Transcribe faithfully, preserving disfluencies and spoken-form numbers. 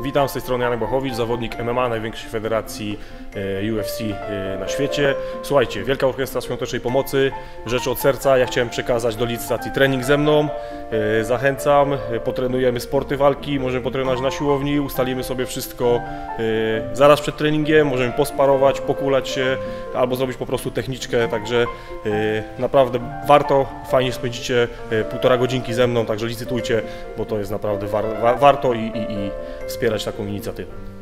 Witam, z tej strony Jan Błachowicz, zawodnik M M A, największej federacji U F C na świecie. Słuchajcie, Wielka Orkiestra Świątecznej Pomocy, Rzeczy od Serca. Ja chciałem przekazać do licytacji trening ze mną. Zachęcam, potrenujemy sporty walki, możemy potrenować na siłowni, ustalimy sobie wszystko zaraz przed treningiem, możemy posparować, pokulać się albo zrobić po prostu techniczkę, także naprawdę warto, fajnie spędzicie półtora godzinki ze mną, także licytujcie, bo to jest naprawdę war war warto i, i, i wspierać taką inicjatywę.